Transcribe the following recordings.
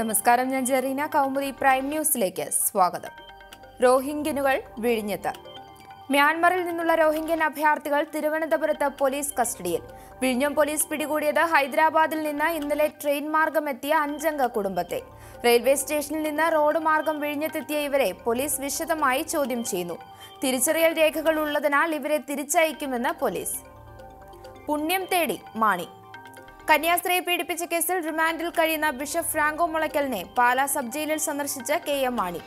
നമസ്കാരം, ഞാൻ ജെറീന. കൗമുദി പ്രൈം ന്യൂസിലേക്ക് സ്വാഗതം. റോഹിങ്ക്യനുകൾ വിഴിഞ്ഞത്ത്. മ്യാൻമറിൽ നിന്നുള്ള റോഹിങ്ക്യൻ അഭയാർത്ഥികൾ തിരുവനന്തപുരത്ത് പോലീസ് കസ്റ്റഡിയിൽ. വിഴിഞ്ഞം പോലീസ് പിടികൂടിയത് ഹൈദരാബാദിൽ നിന്ന് ഇന്നലെ ട്രെയിൻ മാർഗമെത്തിയ 5 അംഗ കുടുംബത്തെ. റെയിൽവേ സ്റ്റേഷനിൽ നിന്ന് റോഡ് മാർഗം വിഴിഞ്ഞത്തെത്തിയ ഇവരെ പോലീസ് വിശദമായി ചോദ്യം ചെയ്യുന്നു. തിരിച്ചറിയൽ രേഖകൾ ഉള്ളതിനാൽ ഇവരെ തിരിച്ചയക്കുമെന്ന് പോലീസ്. പുണ്യം തേടി മാണി. കന്യാസ്ത്രീയെ പീഡിപ്പിച്ച കേസിൽ റിമാൻഡിൽ കഴിയുന്ന ബിഷപ്പ് ഫ്റാങ്കോ മുളയ്ക്കലിനെ പാലാ സബ് ജയിലിൽ സന്ദർശിച്ച കെ.എം.മാണി.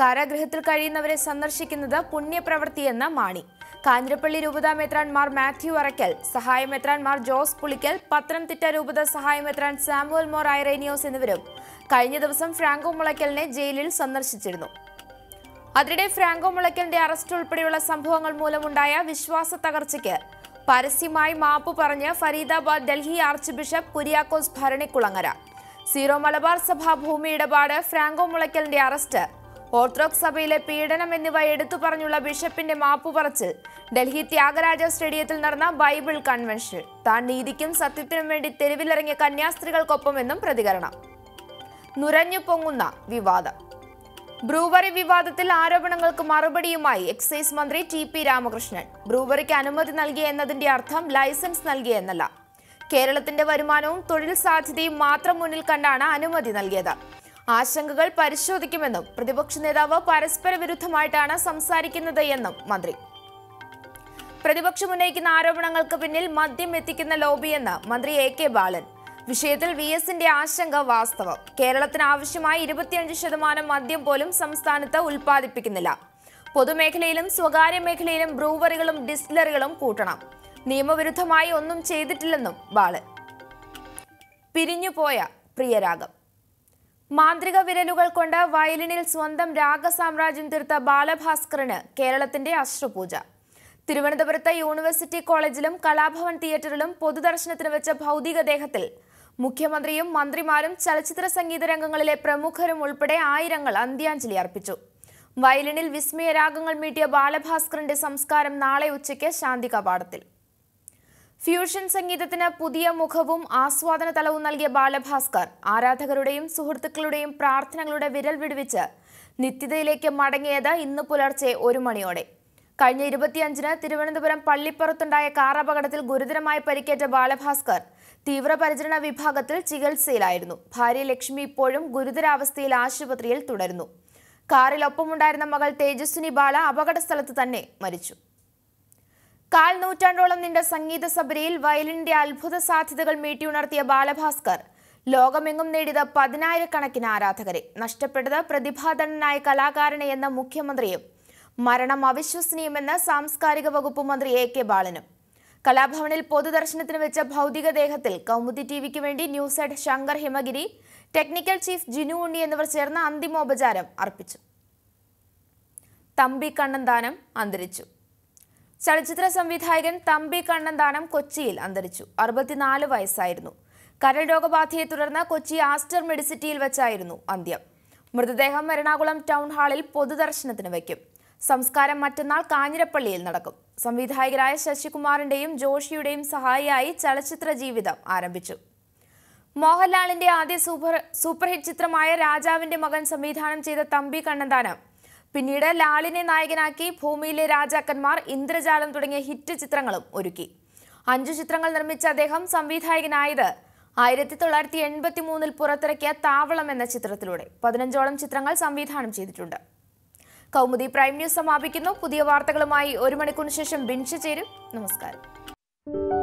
കാരാഗൃഹത്തിൽ കഴിയുന്നവരെ സന്ദർശിക്കുന്നത് പുണ്യപ്രവൃത്തിയെന്ന മാണി. കാഞ്ഞിരപ്പള്ളി രൂപത മെത്റാൻ മാർ മാത്യു അറയ്ക്കൽ, സഹായ മെത്രാൻ മാർ ജോസ് പുളിക്കൽ, പത്തനംതിട്ട രൂപത സഹായ മെത്രാൻ സാമുവൽ മാർ ഐറേനിയോസ് എന്നിവരും കഴിഞ്ഞ ദിവസം ഫ്രാങ്കോ മുളയ്ക്കലിനെ ജയിലിൽ സന്ദർശിച്ചിരുന്നു. അതിനിടെ ഫ്രാങ്കോ മുളയ്ക്കലിന്റെ അറസ്റ്റ് ഉൾപ്പെടെയുള്ള സംഭവങ്ങൾ മൂലമുണ്ടായ വിശ്വാസ തകർച്ചയ്ക്ക് പരസ്യമായി മാപ്പ് പറഞ്ഞ് Faridabad Delhi archbishop Kuriakose Bharanikulangara. Syro Malabar സഭാ ഭൂമി ഇടപാട്, ഫ്രാങ്കോ മുളയ്ക്കലിന്റെ അറസ്റ്റ്, ഓർത്തഡോക്സ് സഭയിലെ പീഡനം എന്നിവ എടുത്തു പറഞ്ഞുള്ള ബിഷപ്പിന്റെ മാപ്പ് പറച്ചിൽ ഡൽഹി ത്യാഗരാജാ സ്റ്റേഡിയത്തിൽ നടന്ന ബൈബിൾ കൺവെൻഷനിൽ. താൻ നീതിക്കും സത്യത്തിനും വേണ്ടി തെരുവിലിറങ്ങിയ കന്യാസ്ത്രീകൾക്കൊപ്പമെന്നും പ്രതികരണം. നുരഞ്ഞു പൊങ്ങുന്ന വിവാദം. ബ്രൂവറി വിവാദത്തിൽ ആരോപണങ്ങൾക്ക് മറുപടിയുമായി എക്സൈസ് മന്ത്രി ടി.പി രാമകൃഷ്ണൻ. ബ്രൂവറിക്ക് അനുമതി നൽകിയ എന്നതിന്റെ അർത്ഥം ലൈസൻസ് നൽകിയെന്നല്ല. കേരളത്തിന്റെ വരുമാനവും തൊഴിൽ സാധ്യതയും മാത്രം മുന്നിൽ കണ്ടാണ് അനുമതി നൽകിയത്. ആശങ്കകൾ പരിശോധിക്കുമെന്നും പ്രതിപക്ഷ നേതാവ് പരസ്പര വിരുദ്ധമായിട്ടാണ് സംസാരിക്കുന്നത് എന്നും മന്ത്രി. പ്രതിപക്ഷം ഉന്നയിക്കുന്ന ആരോപണങ്ങൾക്ക് പിന്നിൽ മദ്യം എത്തിക്കുന്ന ലോബിയെന്ന് മന്ത്രി എ.കെ. ബാലൻ. വിഷയത്തിൽ വി.എസിന്റെ ആശങ്ക വാസ്തവം. കേരളത്തിന് ആവശ്യമായ 25% മദ്യം പോലും സംസ്ഥാനത്ത് ഉൽപ്പാദിപ്പിക്കുന്നില്ല. പൊതുമേഖലയിലും സ്വകാര്യ മേഖലയിലും ബ്രൂവറികളും ഡിസ്റ്റിലറികളും കൂട്ടണം. നിയമവിരുദ്ധമായി ഒന്നും ചെയ്തിട്ടില്ലെന്നും ബാലൻ. പിരിഞ്ഞുപോയ പ്രിയരാഗം. മാന്ത്രിക വിരലുകൾ കൊണ്ട് വയലിനിൽ സ്വന്തം രാഗസാമ്രാജ്യം തീർത്ത ബാലഭാസ്കറിന് കേരളത്തിന്റെ അശ്രുപൂജ. തിരുവനന്തപുരത്തെ യൂണിവേഴ്സിറ്റി കോളേജിലും കലാഭവൻ തിയേറ്ററിലും പൊതുദർശനത്തിന് വെച്ച ഭൗതികദേഹത്തിൽ മുഖ്യമന്ത്രിയും മന്ത്രിമാരും ചലച്ചിത്ര സംഗീത രംഗങ്ങളിലെ പ്രമുഖരും ഉൾപ്പെടെ ആയിരങ്ങൾ അന്ത്യാഞ്ജലി അർപ്പിച്ചു. വയലിനിൽ വിസ്മയരാഗങ്ങൾ മീട്ടിയ ബാലഭാസ്കറിന്റെ സംസ്കാരം നാളെ ഉച്ചയ്ക്ക് ശാന്തികവാടത്തിൽ. ഫ്യൂഷൻ സംഗീതത്തിന് പുതിയ മുഖവും ആസ്വാദന തലവും നൽകിയ ബാലഭാസ്കർ ആരാധകരുടെയും സുഹൃത്തുക്കളുടെയും പ്രാർത്ഥനകളുടെ വിരൽ വിടുവിച്ച് നിത്യതയിലേക്ക് മടങ്ങിയത് ഇന്ന് പുലർച്ചെ 1 മണിയോടെ. കഴിഞ്ഞ 25-ന് തിരുവനന്തപുരം പള്ളിപ്പുറത്തുണ്ടായ കാർ അപകടത്തിൽ ഗുരുതരമായി പരിക്കേറ്റ ബാലഭാസ്കർ തീവ്രപരിചരണ വിഭാഗത്തിൽ ചികിത്സയിലായിരുന്നു. ഭാര്യ ലക്ഷ്മി ഇപ്പോഴും ഗുരുതരാവസ്ഥയിൽ ആശുപത്രിയിൽ തുടരുന്നു. കാറിലൊപ്പമുണ്ടായിരുന്ന മകൾ തേജസ്വിനി ബാല അപകടസ്ഥലത്ത് തന്നെ മരിച്ചു. 1/4 നൂറ്റാണ്ടോളം നീണ്ട സംഗീത സബരിയിൽ വയലിന്റെ അത്ഭുത സാധ്യതകൾ മീട്ടിയുണർത്തിയ ബാലഭാസ്കർ ലോകമെങ്ങും നേടിയത് 10,000 കണക്കിന് ആരാധകരെ. നഷ്ടപ്പെട്ടത് പ്രതിഭാധനനായ കലാകാരനെ എന്ന മുഖ്യമന്ത്രിയും മരണം അവിശ്വസനീയമെന്ന് സാംസ്കാരിക വകുപ്പ് മന്ത്രി എ.കെ. ബാലനും. കലാഭവനിൽ പൊതുദർശനത്തിന് വെച്ച ഭൗതികദേഹത്തിൽ കൗമുദി ടിവിക്ക് വേണ്ടി news head Shankar Himagiri, technical chief Jinu Unni എന്നിവർ ചേർന്ന് അന്തിമോപചാരം അർപ്പിച്ചു. തമ്പി കണ്ണന്താനം അന്തരിച്ചു. ചലച്ചിത്ര സംവിധായകൻ തമ്പി കണ്ണന്താനം കൊച്ചിയിൽ അന്തരിച്ചു. 64 വയസ്സായിരുന്നു. കരൾ രോഗബാധയെ തുടർന്ന് കൊച്ചി ആസ്റ്റർ മെഡിസിറ്റിയിൽ വെച്ചായിരുന്നു അന്ത്യം. മൃതദേഹം എറണാകുളം ടൗൺ ഹാളിൽ പൊതുദർശനത്തിന് വയ്ക്കും. സംസ്കാരം മറ്റന്നാൾ കാഞ്ഞിരപ്പള്ളിയിൽ നടക്കും. സംവിധായകരായ ശശികുമാറിന്റെയും ജോഷിയുടെയും സഹായിയായി ചലച്ചിത്ര ജീവിതം ആരംഭിച്ചു. മോഹൻലാലിന്റെ ആദ്യ സൂപ്പർഹിറ്റ് ചിത്രമായ രാജാവിന്റെ മകൻ സംവിധാനം ചെയ്ത തമ്പി കണ്ണന്താനം പിന്നീട് ലാലിനെ നായകനാക്കി ഭൂമിയിലെ രാജാക്കന്മാർ, ഇന്ദ്രജാലം തുടങ്ങിയ ഹിറ്റ് ചിത്രങ്ങളും ഒരുക്കി. 5 ചിത്രങ്ങൾ നിർമ്മിച്ച അദ്ദേഹം സംവിധായകനായത് 1983-ൽ പുറത്തിറക്കിയ താവളം എന്ന ചിത്രത്തിലൂടെ. 15ഓളം ചിത്രങ്ങൾ സംവിധാനം ചെയ്തിട്ടുണ്ട്. കൗമുദി പ്രൈം ന്യൂസ് സമാപിക്കുന്നു. പുതിയ വാർത്തകളുമായി 1 മണിക്കൂറിന് ശേഷം ബിൻഷ ചേരും. നമസ്കാരം.